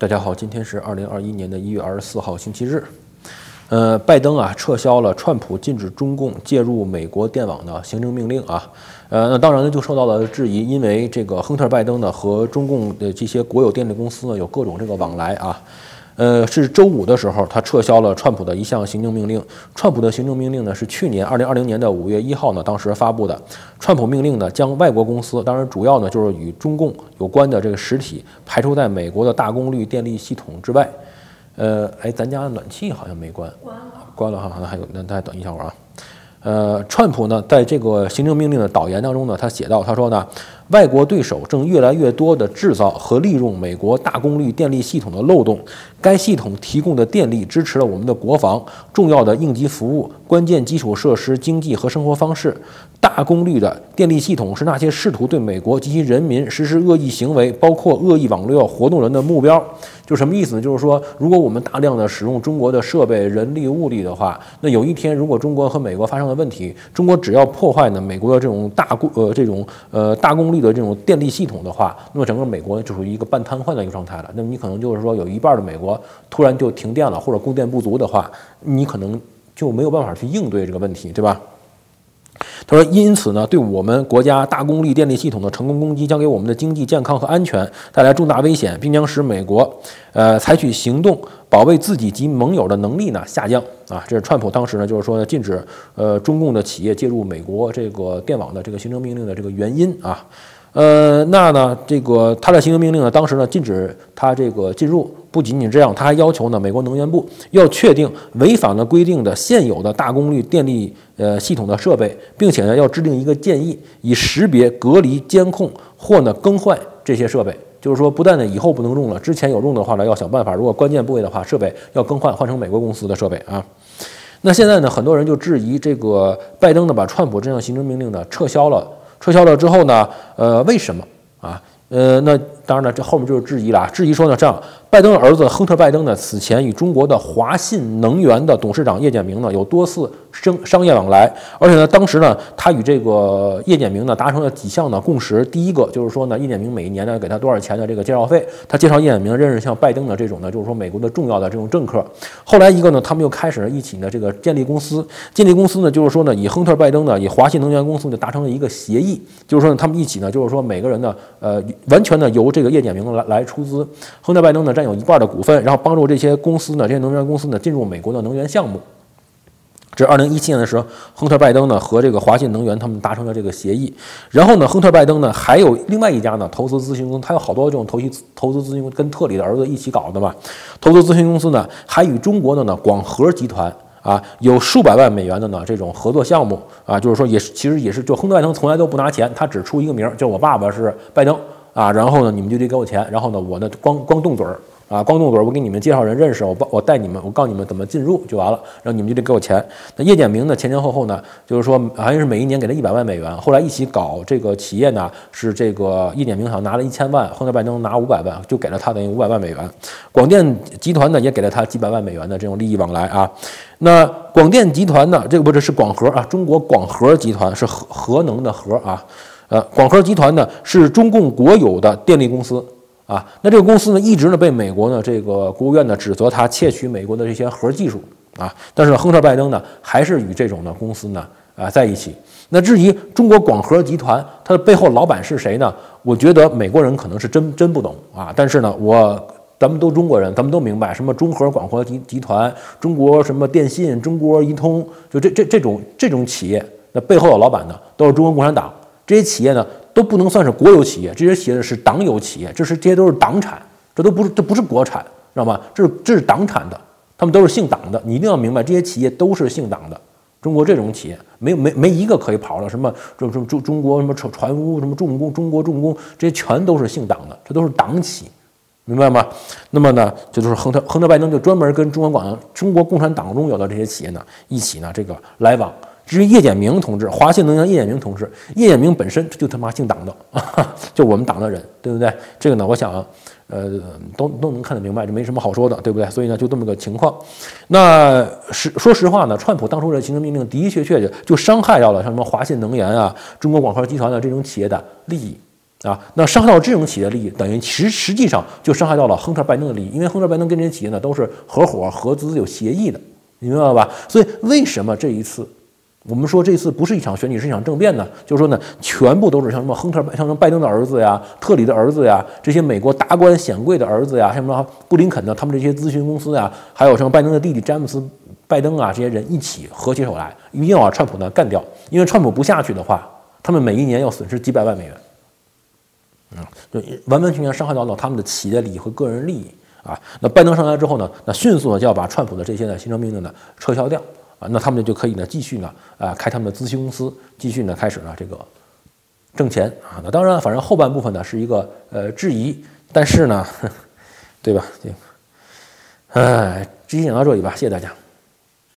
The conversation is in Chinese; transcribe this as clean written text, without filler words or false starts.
大家好，今天是2021年1月24号，星期日。拜登啊撤销了川普禁止中共介入美国电网的行政命令啊。那当然呢就受到了质疑，因为这个亨特·拜登呢和中共的这些国有电力公司呢有各种这个往来啊。是周五的时候，他撤销了川普的一项行政命令。川普的行政命令呢是去年2020年5月1号呢当时发布的。川普命令呢将外国公司，当然主要呢就是与中共有关的这个实体排除在美国的大功率电力系统之外。咱家的暖气好像没关，关了哈，那还有，那大家等一下会儿啊。川普呢，在这个行政命令的导言当中呢，他写到，他说呢，外国对手正越来越多地制造和利用美国大功率电力系统的漏洞，该系统提供的电力支持了我们的国防、重要的应急服务、关键基础设施、经济和生活方式。大功率的电力系统是那些试图对美国及其人民实施恶意行为，包括恶意网络活动人的目标。就什么意思呢？就是说，如果我们大量的使用中国的设备、人力、物力的话，那有一天如果中国和美国发生了问题，中国只要破坏呢美国的这种大功率的这种电力系统的话，那么整个美国就属于一个半瘫痪的一个状态了。那么你可能就是说有一半的美国突然就停电了，或者供电不足的话，你可能就没有办法去应对这个问题，对吧？他说：“因此呢，对我们国家大功率电力系统的成功攻击，将给我们的经济、健康和安全带来重大危险，并将使美国，采取行动保卫自己及盟友的能力呢下降啊。”这是川普当时呢，就是说禁止中共的企业介入美国这个电网的这个行政命令的这个原因啊。那呢，这个他的行政命令呢，当时呢禁止他这个进入。不仅仅这样，他还要求呢，美国能源部要确定违反了规定的现有的大功率电力系统的设备，并且呢要制定一个建议，以识别、隔离、监控或呢更换这些设备。就是说，不但呢以后不能用了，之前有用的话呢要想办法，如果关键部位的话，设备要更换，换成美国公司的设备啊。那现在呢，很多人就质疑这个拜登呢把川普这项行政命令呢撤销了，撤销了之后呢，为什么啊？那当然了，这后面就是质疑了啊。质疑说呢，这样，拜登的儿子亨特·拜登呢，此前与中国的华信能源的董事长叶简明呢有多次商业往来，而且呢，当时呢，他与这个叶简明呢达成了几项呢共识。第一个就是说呢，叶简明每年呢给他多少钱的这个介绍费，他介绍叶简明认识像拜登的这种呢，就是说美国的重要的这种政客。后来一个呢，他们又开始一起呢这个建立公司，建立公司呢就是说呢，以亨特·拜登呢，以华信能源公司呢达成了一个协议，就是说呢，他们一起呢就是说每个人呢完全呢由这个叶简明来出资，亨特·拜登呢占有1半的股份，然后帮助这些公司呢，这些能源公司呢进入美国的能源项目。这是2017年的时候，亨特·拜登呢和这个华信能源他们达成了这个协议。然后呢，亨特·拜登呢还有另外一家呢投资咨询公司，他有好多这种投资咨询公司跟特里的儿子一起搞的嘛。投资咨询公司呢还与中国的呢广核集团。啊，有数百万美元的呢这种合作项目啊，就是说其实也是，就亨特·拜登从来都不拿钱，他只出一个名儿，就是我爸爸是拜登啊，然后呢你们就得给我钱，然后呢我呢光动嘴儿啊，光动嘴儿，我给你们介绍人认识，我带你们，我告诉你们怎么进入就完了，然后你们就得给我钱。那叶简明呢前前后后呢，就是说好像是每一年给他100万美元，后来一起搞这个企业呢是这个叶简明好像拿了1000万，亨特·拜登拿500万，就给了他等于500万美元。广电集团呢也给了他几百万美元的这种利益往来啊。那广电集团呢？这个不是广核啊，中国广核集团是核能的核啊，广核集团呢是中共国有的电力公司啊。那这个公司呢，一直呢被美国呢这个国务院呢指责它窃取美国的这些核技术啊。但是亨特·拜登呢，还是与这种呢公司呢在一起。那至于中国广核集团它的背后老板是谁呢？我觉得美国人可能是真不懂啊，但是呢咱们都中国人，咱们都明白什么中核广核集团、中国什么电信、中国移通，就这种企业，那背后的老板呢都是中国共产党。这些企业呢都不能算是国有企业，这些企业是党有企业，这些都是党产，这不是国产，知道吗？这是党产的，他们都是姓党的。你一定要明白，这些企业都是姓党的。中国这种企业没一个可以跑了，什么中国什么船坞什么重工、中国重工，这些全都是姓党的，这都是党企。明白吗？那么呢，这就是亨特·拜登就专门跟中国共产党中有的这些企业呢一起呢这个来往。至于叶简明同志，华信能源叶简明同志，叶简明本身就他妈姓党的，就我们党的人，对不对？这个呢，我想都能看得明白，这没什么好说的，对不对？所以呢，就这么个情况。那说实话呢，川普当初的行政命令的确就伤害到了像什么华信能源啊、中国广核集团的这种企业的利益。啊，那伤害到这种企业利益，等于实际上就伤害到了亨特拜登的利益，因为亨特拜登跟这些企业呢都是合伙合资有协议的，你明白吧？所以为什么这一次我们说这次不是一场选举，是一场政变呢？就是说呢，全部都是像什么拜登的儿子呀、特里的儿子呀，这些美国达官显贵的儿子呀，像什么布林肯的他们这些咨询公司呀，还有像拜登的弟弟詹姆斯。拜登啊，这些人一起合起手来，一定要把川普呢干掉，因为川普不下去的话，他们每一年要损失几百万美元，就完完全全伤害到他们的企业利益和个人利益啊。那拜登上台之后呢，那迅速呢就要把川普的这些呢行政命令呢撤销掉啊，那他们就可以呢继续呢开他们的咨询公司，继续呢开始呢这个挣钱啊。那当然，反正后半部分呢是一个质疑，但是呢，对吧？这个，哎，直接讲到这里吧，谢谢大家。